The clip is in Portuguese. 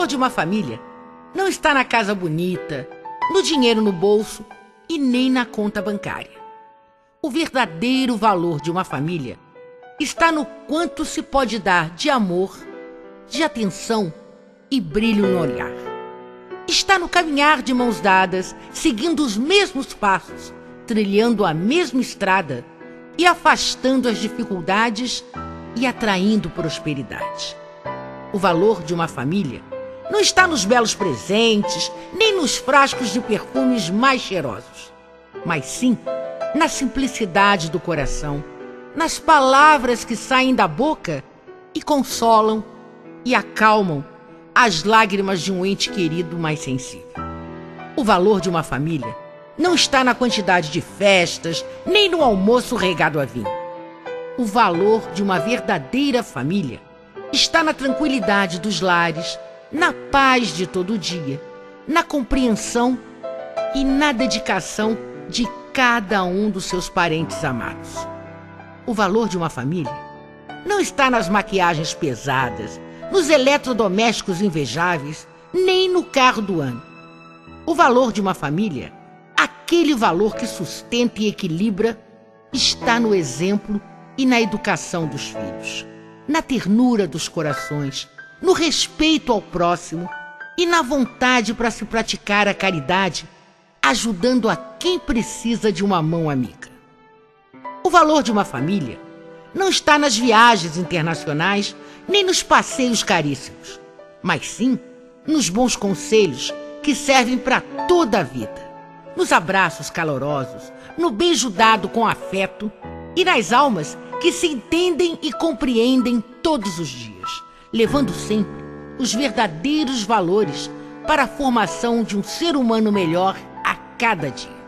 valor de uma família não está na casa bonita, no dinheiro no bolso e nem na conta bancária. O verdadeiro valor de uma família está no quanto se pode dar de amor, de atenção e brilho no olhar. Está no caminhar de mãos dadas, seguindo os mesmos passos, trilhando a mesma estrada e afastando as dificuldades e atraindo prosperidade. O valor de uma família não está nos belos presentes, nem nos frascos de perfumes mais cheirosos, mas sim na simplicidade do coração, nas palavras que saem da boca e consolam e acalmam as lágrimas de um ente querido mais sensível. O valor de uma família não está na quantidade de festas, nem no almoço regado a vinho. O valor de uma verdadeira família está na tranquilidade dos lares, na paz de todo dia, na compreensão e na dedicação de cada um dos seus parentes amados. O valor de uma família não está nas maquiagens pesadas, nos eletrodomésticos invejáveis, nem no carro do ano. O valor de uma família, aquele valor que sustenta e equilibra, está no exemplo e na educação dos filhos, na ternura dos corações, no respeito ao próximo e na vontade para se praticar a caridade, ajudando a quem precisa de uma mão amiga. O valor de uma família não está nas viagens internacionais nem nos passeios caríssimos, mas sim nos bons conselhos que servem para toda a vida, nos abraços calorosos, no beijo dado com afeto e nas almas que se entendem e compreendem todos os dias, levando sempre os verdadeiros valores para a formação de um ser humano melhor a cada dia.